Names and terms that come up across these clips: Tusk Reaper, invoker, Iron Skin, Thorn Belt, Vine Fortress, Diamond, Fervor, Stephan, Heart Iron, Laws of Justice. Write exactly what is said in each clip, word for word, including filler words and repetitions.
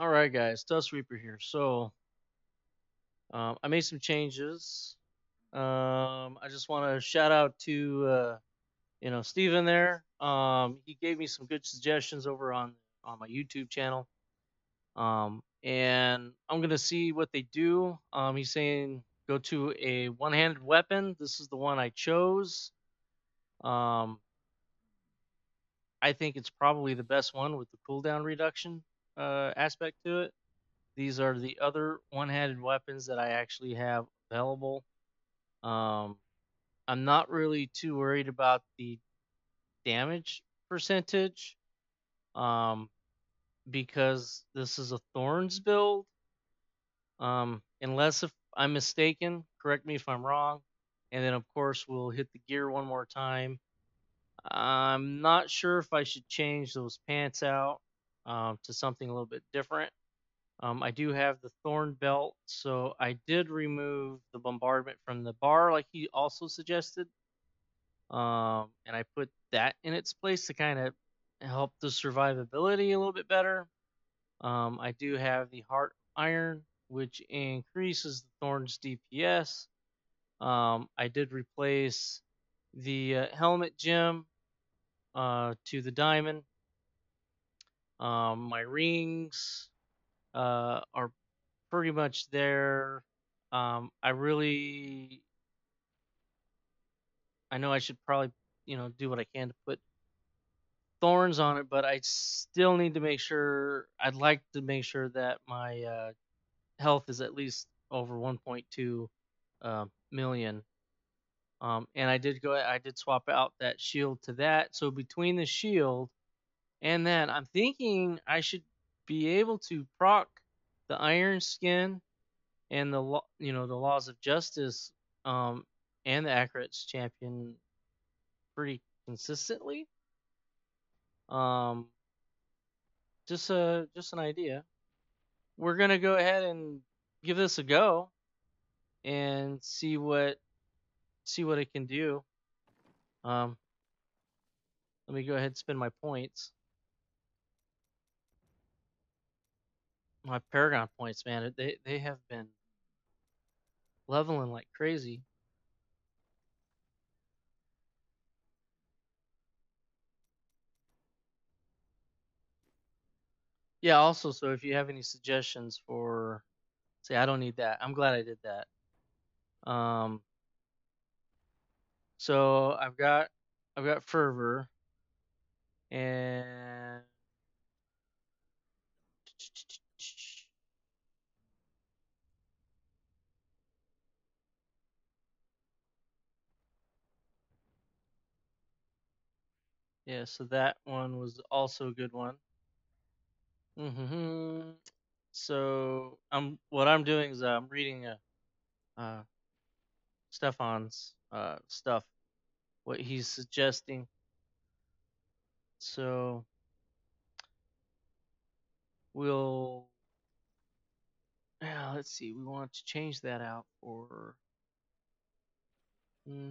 All right, guys, Tusk Reaper here. So um, I made some changes. Um, I just want to shout out to uh, you know, Stephan there. Um, he gave me some good suggestions over on on my YouTube channel, um, and I'm gonna see what they do. Um, he's saying go to a one-handed weapon. This is the one I chose. Um, I think it's probably the best one with the cooldown reduction Uh, aspect to it. These are the other one-handed weapons that I actually have available. Um, I'm not really too worried about the damage percentage um, because this is a Thorns build. Um, unless if I'm mistaken, correct me if I'm wrong. And then of course we'll hit the gear one more time. I'm not sure if I should change those pants out Um, to something a little bit different. Um, I do have the Thorn Belt, so I did remove the bombardment from the bar, like he also suggested, um, and I put that in its place to kind of help the survivability a little bit better. Um, I do have the Heart Iron, which increases the Thorn's D P S. Um, I did replace the uh, helmet gem uh, to the Diamond. Um, my rings uh, are pretty much there. Um, I really, I know I should probably, you know, do what I can to put thorns on it, but I still need to make sure, I'd like to make sure that my uh, health is at least over one point two uh, million. Um, and I did go, I did swap out that shield to that. So between the shield and then I'm thinking I should be able to proc the Iron Skin and the, you know, the Laws of Justice um, and the Accurate's Champion pretty consistently. Um, just a just an idea. We're gonna go ahead and give this a go and see what see what it can do. Um, let me go ahead and spend my points. My Paragon points, man, they they have been leveling like crazy. Yeah, also, so if you have any suggestions for, say, I don't need that. I'm glad I did that. Um, so I've got I've got Fervor, and yeah, so that one was also a good one. Mm-hmm. So I'm what I'm doing is uh, I'm reading a, uh, Stephan's uh, stuff, what he's suggesting. So we'll, yeah, let's see. We want to change that out for. Hmm,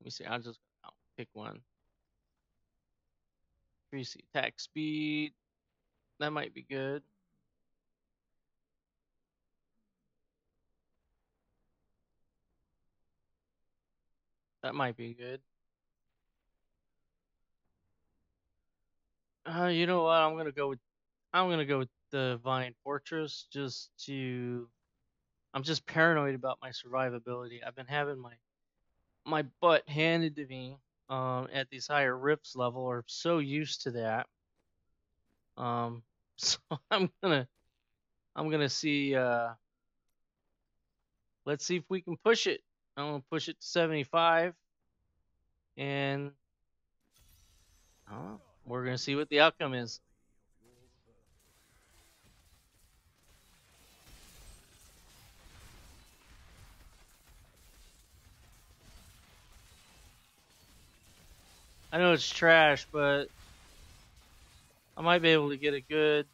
let me see. I'll just I'll pick one. Increase the attack speed. That might be good. That might be good. Uh, you know what? I'm gonna go with I'm gonna go with the Vine Fortress just to. I'm just paranoid about my survivability. I've been having my my butt handed to me. Um, at these higher rips level, or so used to that. Um, so I'm gonna, I'm gonna see. Uh, let's see if we can push it. I'm gonna push it to seventy-five, and uh, we're gonna see what the outcome is. I know it's trash, but I might be able to get a good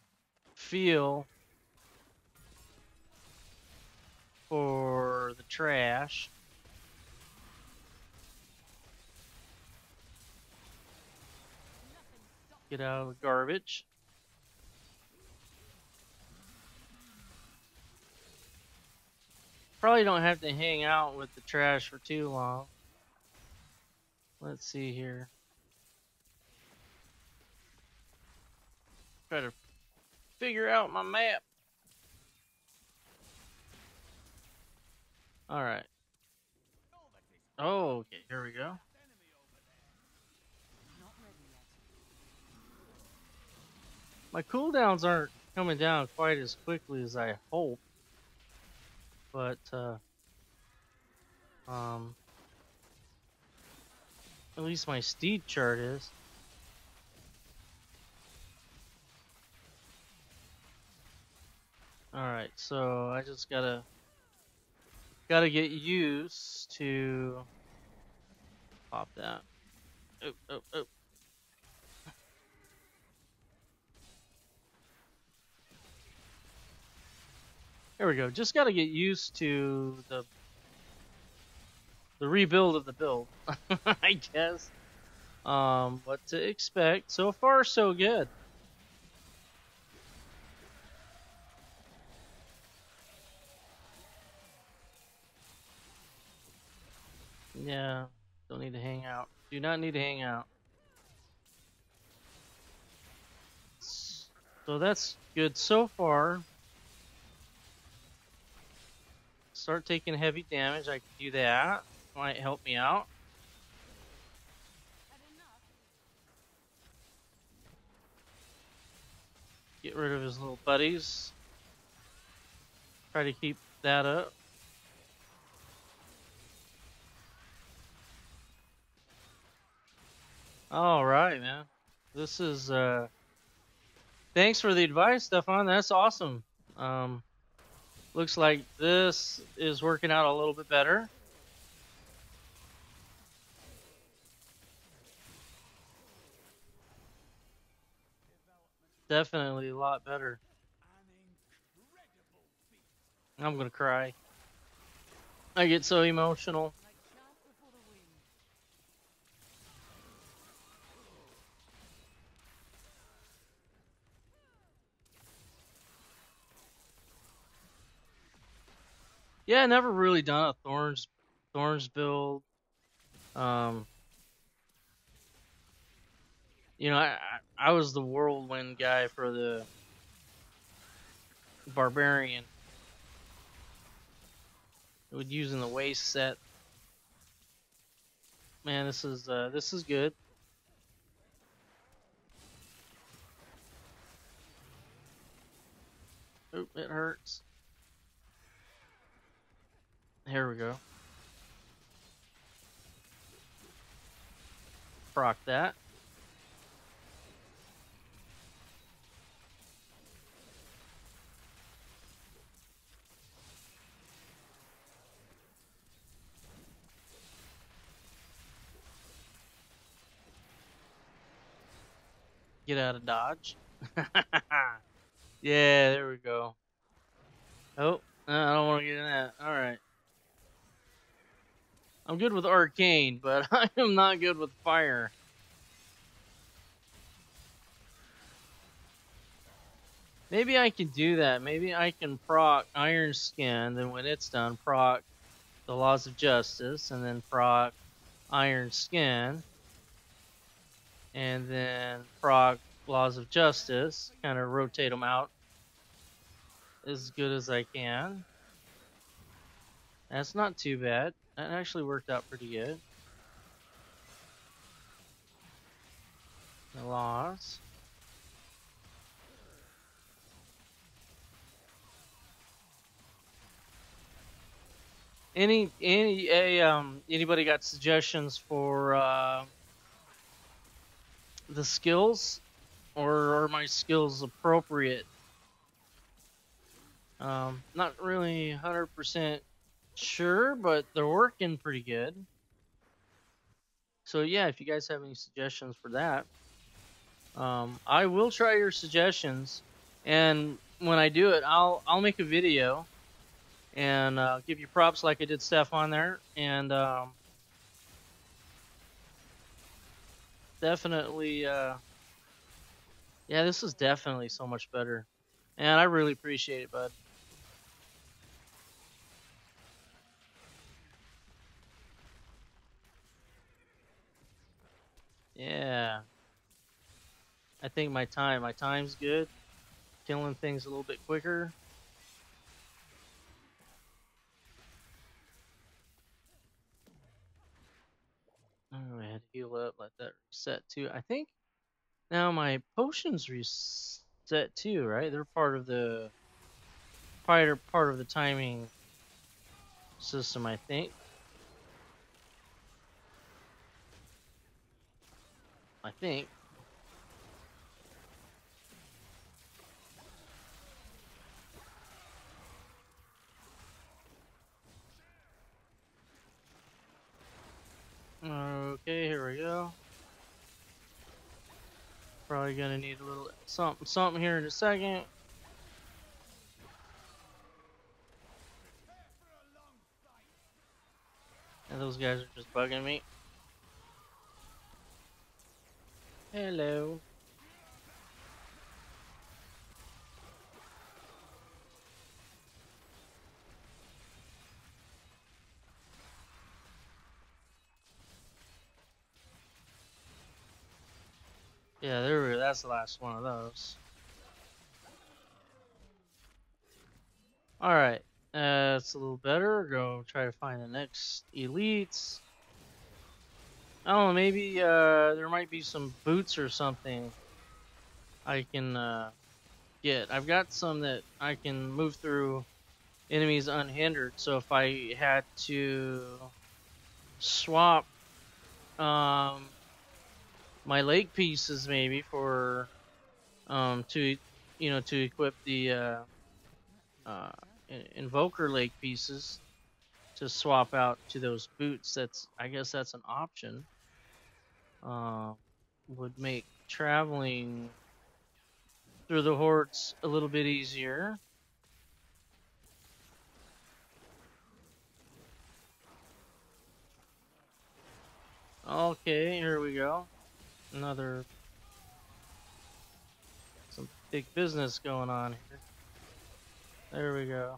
feel for the trash. Get out of the garbage. Probably don't have to hang out with the trash for too long. Let's see here. Try to figure out my map. Alright. Oh, okay, here we go. My cooldowns aren't coming down quite as quickly as I hope. But, uh, um, at least my steed chart is. Alright, so I just gotta, gotta get used to pop that. Oh, oh, oh. There we go. Just gotta get used to the the rebuild of the build, I guess. Um, what to expect? So far, so good. Yeah, don't need to hang out. Do not need to hang out. So that's good so far. Start taking heavy damage, I can do that. Might help me out. Get rid of his little buddies. Try to keep that up. Alright, man. This is uh thanks for the advice, Stephan. That's awesome. Um Looks like this is working out a little bit better. Definitely a lot better. I'm gonna cry. I get so emotional. Yeah, I never really done a thorns thorns build. Um, you know, I I was the whirlwind guy for the barbarian. I would use in the waist set. Man, this is uh, this is good. Oop, it hurts. Here we go. Proc that. Get out of dodge. Yeah, there we go. Oh, I don't want to get in that. All right. I'm good with arcane, but I am not good with fire. Maybe I can do that. Maybe I can proc Iron Skin, then when it's done, proc the Laws of Justice, and then proc Iron Skin, and then proc Laws of Justice. Kind of rotate them out as good as I can. That's not too bad. That actually worked out pretty good. The laws. Any any a, um anybody got suggestions for uh, the skills, or are my skills appropriate? Um, not really one hundred percent. Sure, but they're working pretty good. So yeah, if you guys have any suggestions for that, um, I will try your suggestions, and when I do it, I'll I'll make a video, and uh, give you props like I did Stephan there, and um, definitely, uh, yeah, this is definitely so much better, and I really appreciate it, bud. Yeah. I think my time, my time's good. Killing things a little bit quicker. Oh, I had to heal up, let that reset too. I think now my potions reset too, right? They're part of the part part of the timing system, I think. I think. Okay, here we go. Probably gonna need a little something, something here in a second. And those guys are just bugging me. Hello. Yeah, there we go. That's the last one of those. Alright, that's uh, a little better. Go try to find the next elites. I don't know, maybe uh, there might be some boots or something I can uh, get. I've got some that I can move through enemies unhindered, so if I had to swap um, my leg pieces maybe for um, to you know to equip the uh, uh, invoker leg pieces to swap out to those boots, that's I guess that's an option. Uh, would make traveling through the hordes a little bit easier. Okay, here we go. Another some big business going on here. There we go.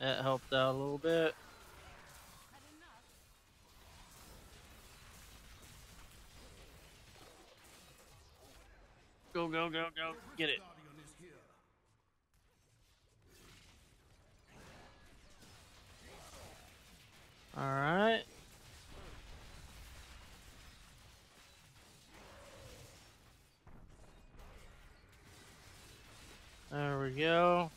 That helped out a little bit. Go, go, go, go. Get it. All right. There we go.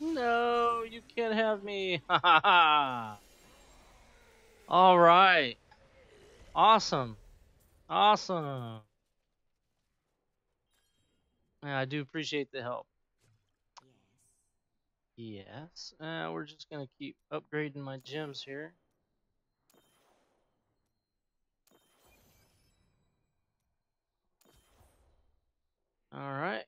No, you can't have me. Ha ha ha. All right. Awesome. Awesome. Yeah, I do appreciate the help. Yes. Yes. Uh, we're just going to keep upgrading my gems here. All right.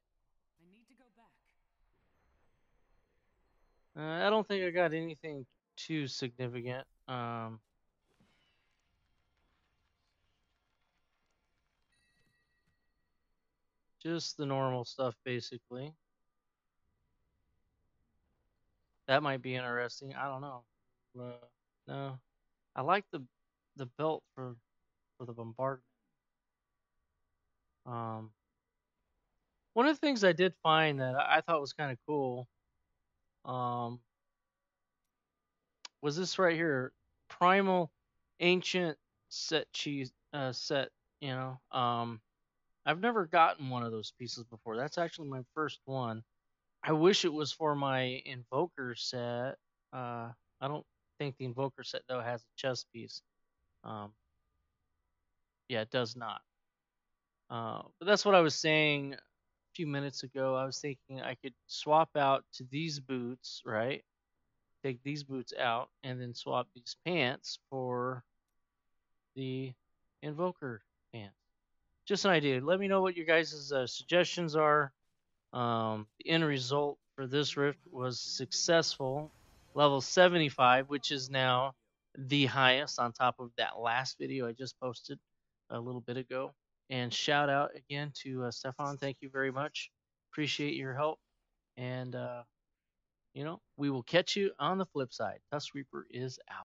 Uh, I don't think I got anything too significant. Um, just the normal stuff, basically. That might be interesting. I don't know. Uh, no, I like the the belt for for the bombardment. Um, one of the things I did find that I thought was kind of cool. Um, was this right here? Primal ancient set cheese, uh, set, you know, um, I've never gotten one of those pieces before. That's actually my first one. I wish it was for my invoker set. Uh, I don't think the invoker set though has a chest piece. Um, yeah, it does not. Uh, but that's what I was saying few minutes ago. I was thinking I could swap out to these boots, right? Take these boots out and then swap these pants for the invoker pants. Just an idea. Let me know what your guys' uh, suggestions are. Um, the end result for this rift was successful. Level seventy-five, which is now the highest on top of that last video I just posted a little bit ago. And shout out again to uh, Stephan. Thank you very much. Appreciate your help. And, uh, you know, we will catch you on the flip side. Tusk Reaper is out.